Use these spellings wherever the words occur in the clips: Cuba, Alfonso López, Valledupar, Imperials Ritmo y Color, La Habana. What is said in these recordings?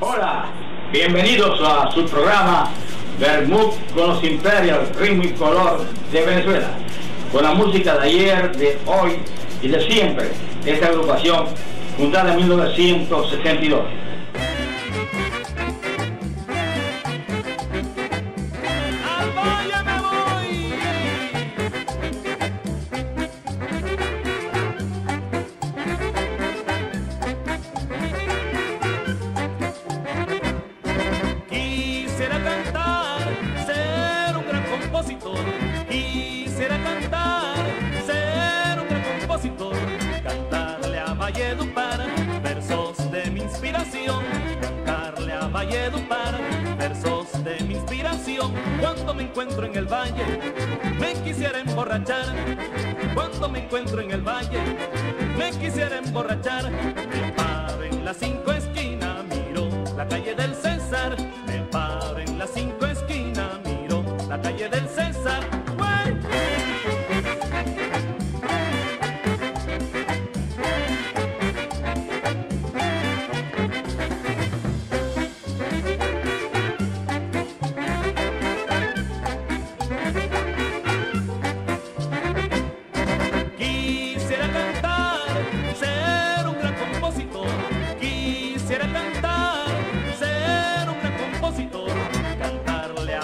Hola, bienvenidos a su programa Vermut con los Imperials Ritmo y Color de Venezuela, con la música de ayer, de hoy y de siempre. Esta agrupación fundada en 1962. Quisiera cantar, ser un gran compositor, cantarle a Valledupar versos de mi inspiración, cantarle a Valledupar versos de mi inspiración. Cuando me encuentro en el valle, me quisiera emborrachar. Cuando me encuentro en el valle, me quisiera emborrachar. Me paro en las 5 esquinas, miro la calle del César. Me paro en las 5 esquinas, miro la calle del César.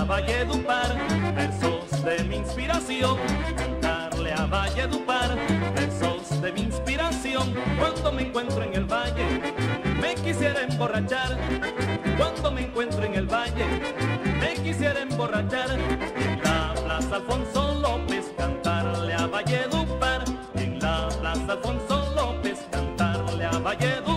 Valledupar, versos de mi inspiración, cantarle a Valledupar, versos de mi inspiración. Cuando me encuentro en el valle, me quisiera emborrachar. Cuando me encuentro en el valle, me quisiera emborrachar. En la plaza Alfonso López, cantarle a Valledupar. En la plaza Alfonso López, cantarle a Valledupar.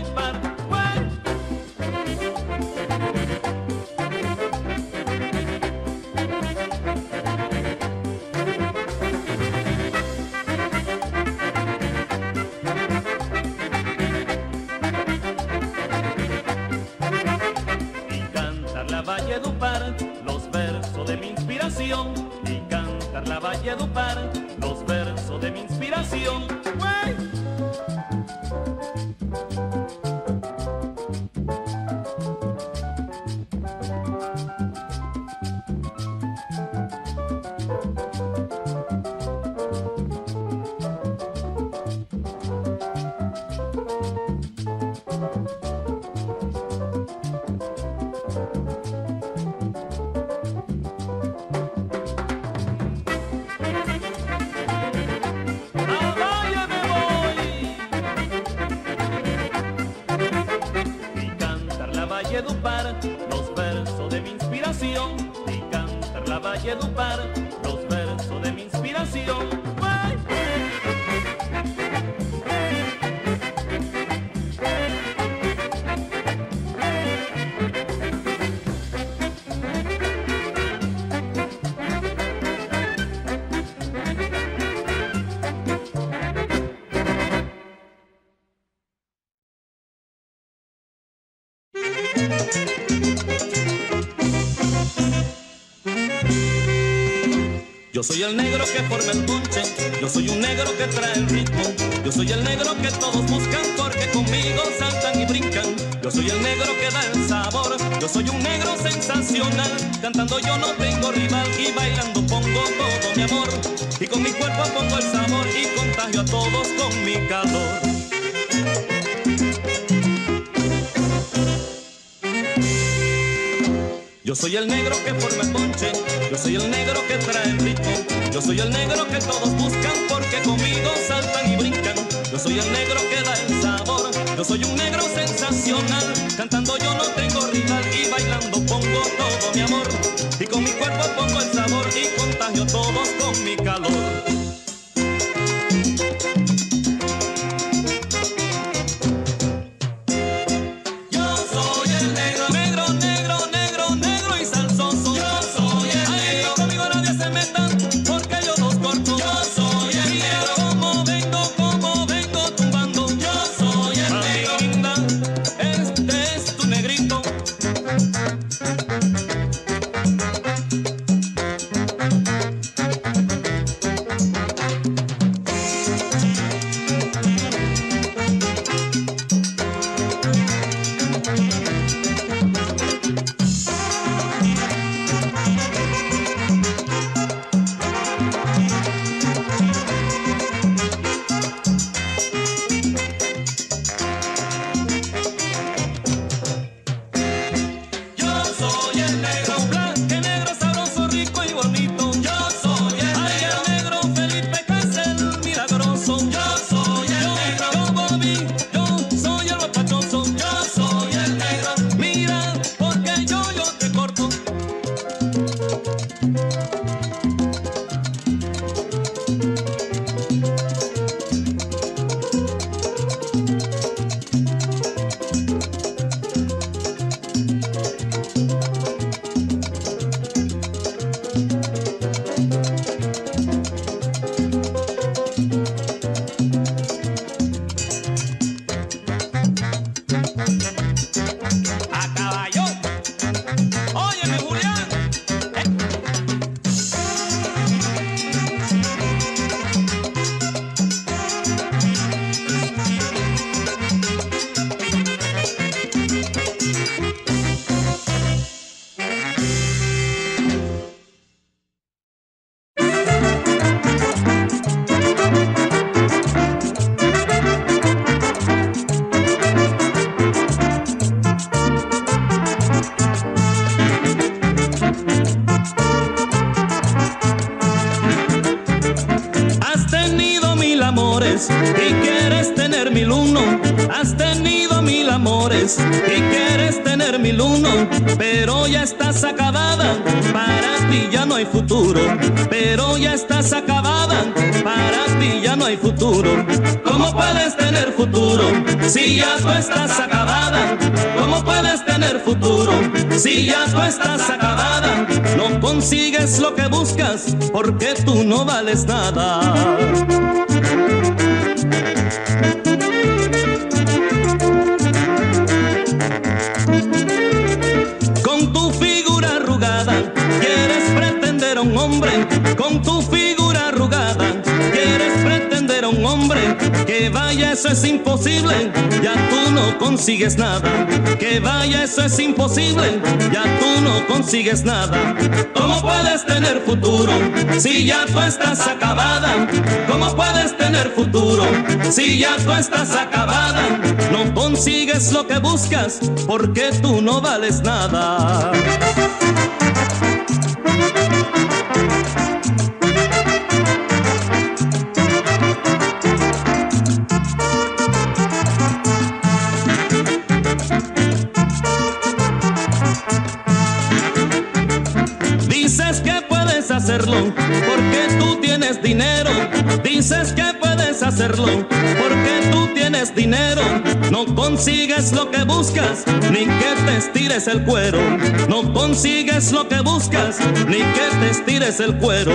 Valledupar, los versos de mi inspiración, y cantar la Valledupar, los versos de mi inspiración. ¡Wey! Valledupar, los versos de mi inspiración, y cantar la Valledupar, los versos de mi inspiración. Yo soy el negro que forma el ponche, yo soy un negro que trae el ritmo, yo soy el negro que todos buscan porque conmigo saltan y brincan, yo soy el negro que da el sabor, yo soy un negro sensacional, cantando yo no tengo rival y bailando pongo todo mi amor, y con mi cuerpo pongo el sabor y contagio a todos con mi calor. Yo soy el negro que forma el ponche, yo soy el negro que trae el ritmo, yo soy el negro que todos buscan porque conmigo saltan y brincan, yo soy el negro que da el sabor, yo soy un negro sensacional, cantando yo no tengo rival y bailando pongo todo mi amor, y con mi cuerpo pongo el sabor y contagio a todos con mi calor. Y quieres tener 1001, has tenido 1000 amores y quieres tener 1001, pero ya estás acabada, para ti ya no hay futuro, pero ya estás acabada, para ti ya no hay futuro. ¿Cómo puedes tener futuro si ya tú estás acabada? ¿Cómo puedes tener futuro si ya tú estás acabada? No consigues lo que buscas porque tú no vales nada. Con tu figura arrugada quieres pretender a un hombre. Que vaya, eso es imposible, ya tú no consigues nada. Que vaya, eso es imposible, ya tú no consigues nada. ¿Cómo puedes tener futuro si ya tú estás acabada? ¿Cómo puedes tener futuro si ya tú estás acabada? No consigues lo que buscas porque tú no vales nada. Porque tú tienes dinero, dices que puedes hacerlo, porque tú tienes dinero, no consigues lo que buscas, ni que te estires el cuero, no consigues lo que buscas, ni que te estires el cuero.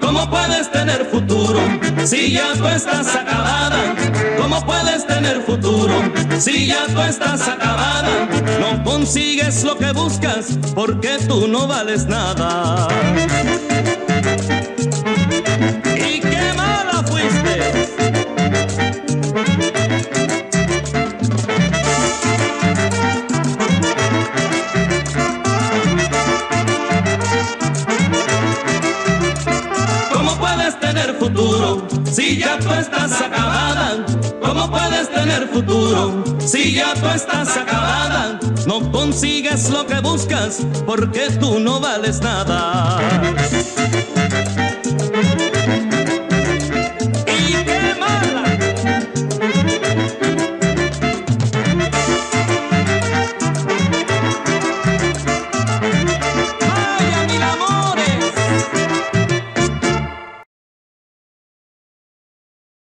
¿Cómo puedes tener futuro si ya tú estás acabada? ¿Cómo puedes tener futuro si ya tú estás acabada? No consigues lo que buscas porque tú no vales nada. Y qué mala fuiste. ¿Cómo puedes tener futuro si ya tú estás acabada? ¿Cómo puedes tener futuro si ya tú estás acabada? No consigues lo que buscas porque tú no vales nada.